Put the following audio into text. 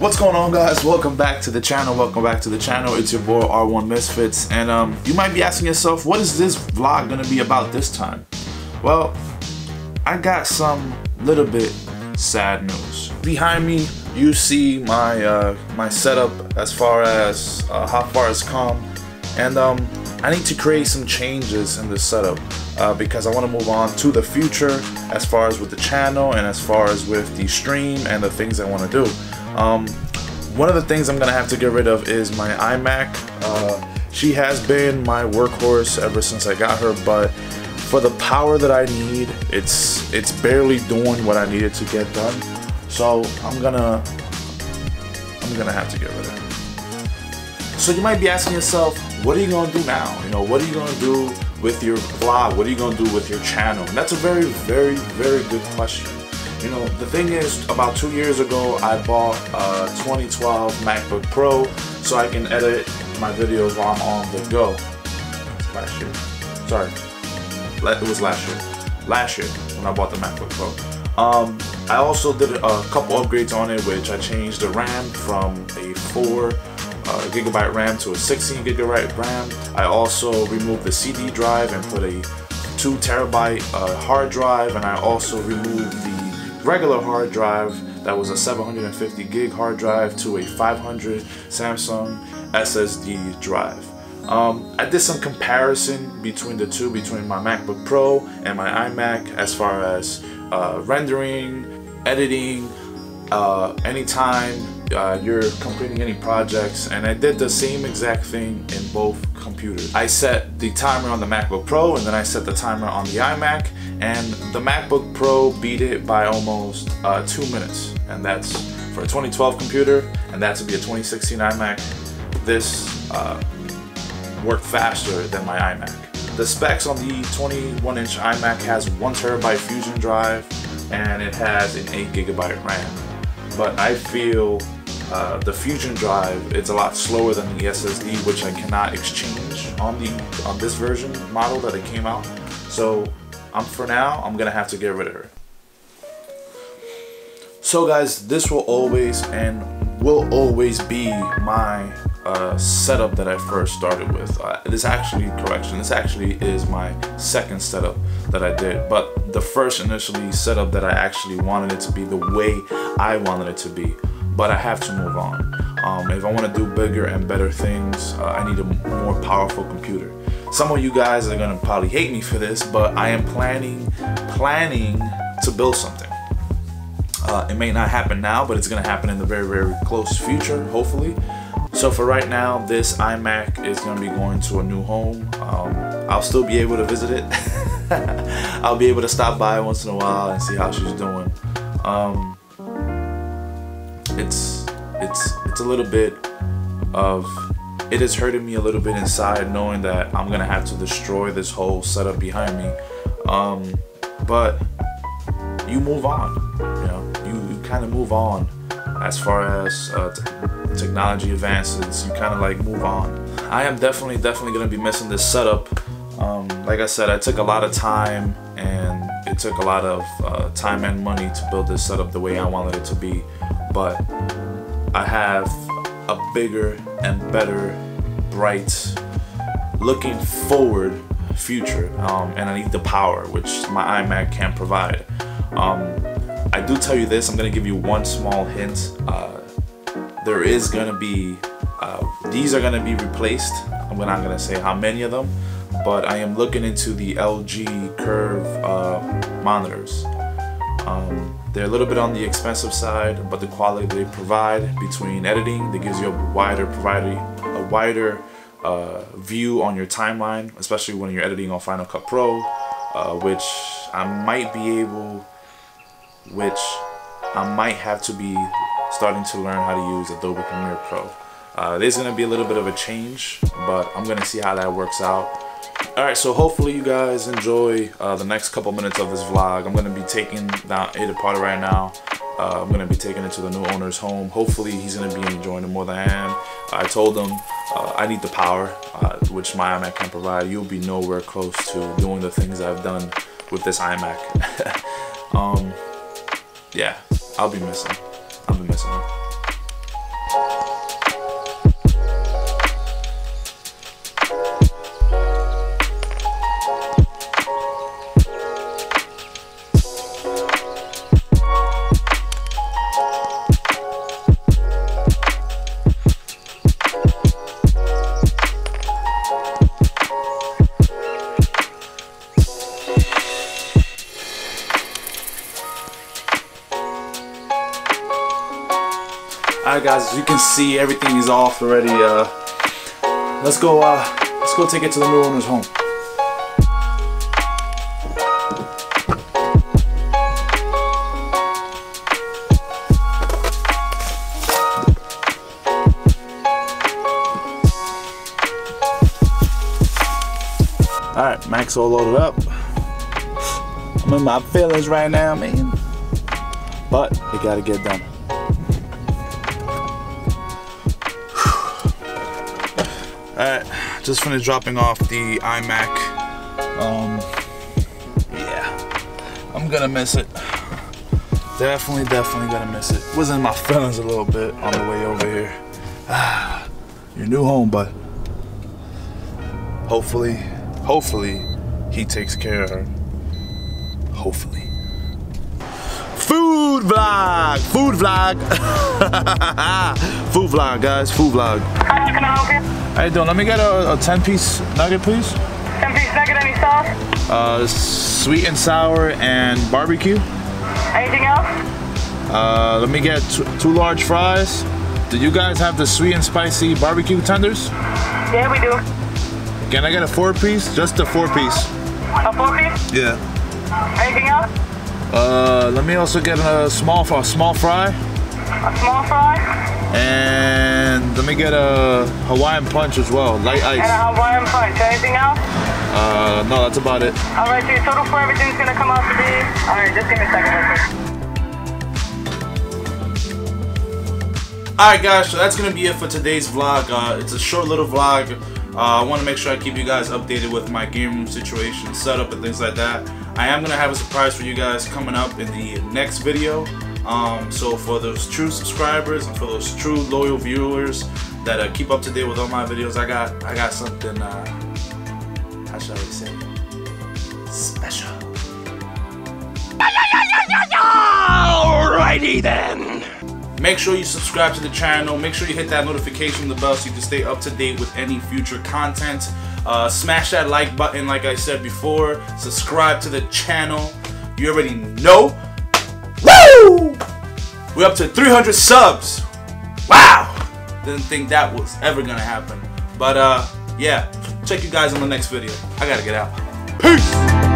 What's going on, guys? Welcome back to the channel. It's your boy R1 Misfits, and you might be asking yourself, what is this vlog gonna be about this time? Well, I got some little bit sad news. Behind me, you see my my setup as far as how far it's come, and I need to create some changes in this setup because I want to move on to the future as far as with the channel and as far as with the stream and the things I want to do. One of the things I'm gonna have to get rid of is my iMac. She has been my workhorse ever since I got her, but for the power that I need, it's barely doing what I needed to get done. So I'm gonna have to get rid of it. So you might be asking yourself, what are you gonna do now? You know, what are you gonna do with your blog? What are you gonna do with your channel? And that's a very, very, very good question. You know, the thing is, about 2 years ago, I bought a 2012 MacBook Pro so I can edit my videos while I'm on the go. Last year. Sorry. It was last year. Last year when I bought the MacBook Pro. I also did a couple upgrades on it, which I changed the RAM from a 4 gigabyte RAM to a 16 gigabyte RAM. I also removed the CD drive and put a 2 terabyte hard drive, and I also removed the regular hard drive that was a 750 gig hard drive to a 500 Samsung SSD drive. I did some comparison between the two, between my MacBook Pro and my iMac, as far as rendering, editing, anytime you're completing any projects, and I did the same exact thing in both computers. I set the timer on the MacBook Pro, and then I set the timer on the iMac, and the MacBook Pro beat it by almost 2 minutes, and that's for a 2012 computer, and that would be a 2016 iMac. This worked faster than my iMac. The specs on the 21-inch iMac has 1 terabyte Fusion Drive, and it has an 8 gigabyte RAM, but I feel the Fusion Drive, it's a lot slower than the SSD, which I cannot exchange on this version model that it came out. So for now, I'm gonna have to get rid of it. So guys, this will always and will always be my setup that I first started with. This actually is my second setup that I did, but the first initially setup that I actually wanted it to be the way I wanted it to be. But I have to move on. If I want to do bigger and better things, I need a more powerful computer. Some of you guys are gonna probably hate me for this, but I am planning to build something. It may not happen now, but it's gonna happen in the very, very close future, hopefully. So for right now, this iMac is gonna be going to a new home. I'll still be able to visit it. I'll be able to stop by once in a while and see how she's doing. It's a little bit of, it is hurting me a little bit inside knowing that I'm gonna have to destroy this whole setup behind me. But you move on, you know, you kind of move on as far as technology advances. You kind of like move on. I am definitely gonna be missing this setup. Like I said, I took a lot of time, and it took a lot of time and money to build this setup the way I wanted it to be. But I have a bigger and better, bright, looking forward future, and I need the power, which my iMac can't provide. I do tell you this, I'm gonna give you one small hint. There is gonna be, these are gonna be replaced. I'm not gonna say how many of them, but I am looking into the LG Curve monitors. They're a little bit on the expensive side, but the quality they provide between editing, that gives you a wider view on your timeline, especially when you're editing on Final Cut Pro, which I might have to be starting to learn how to use Adobe Premiere Pro. There's gonna be a little bit of a change, but I'm gonna see how that works out. Alright, so hopefully you guys enjoy the next couple minutes of this vlog. I'm going to be taking it apart right now. I'm going to be taking it to the new owner's home. Hopefully he's going to be enjoying it more than I am. I told him I need the power, which my iMac can provide. You'll be nowhere close to doing the things I've done with this iMac. Yeah, I'll be missing him. Alright guys, as you can see, everything is off already. Let's go take it to the new owner's home. Alright, Mac's all loaded up. I'm in my feelings right now, man. But it gotta get done. Alright, just finished dropping off the iMac. Yeah, I'm gonna miss it. Definitely gonna miss it. Was in my feelings a little bit on the way over here. Your new home, bud. Hopefully, he takes care of her. Hopefully. Food vlog. Food vlog, guys, food vlog. Can I help you? How you doing? Let me get a 10-piece nugget, please. 10-piece nugget, any sauce? Sweet and sour and barbecue. Anything else? Let me get two large fries. Do you guys have the sweet and spicy barbecue tenders? Yeah, we do. Can I get a 4-piece? Just a 4-piece. A 4-piece? Yeah. Anything else? Let me also get a small fry. A small fry? And let me get a Hawaiian punch as well, light ice. And a Hawaiian punch, anything else? No, that's about it. Alright, so your total for everything's gonna come out to be... Alright, just give me a second. Alright guys, so that's gonna be it for today's vlog. It's a short little vlog. I want to make sure I keep you guys updated with my game room situation, setup and things like that. I am gonna have a surprise for you guys coming up in the next video. So for those true subscribers and for those true loyal viewers that keep up to date with all my videos, I got something, how shall we say, special. Alrighty then. Make sure you subscribe to the channel. Make sure you hit that notification bell so you can stay up to date with any future content. Smash that like button, like I said before. Subscribe to the channel. You already know. Woo! We're up to 300 subs. Wow! Didn't think that was ever gonna happen. But yeah, check you guys on the next video. I gotta get out. Peace!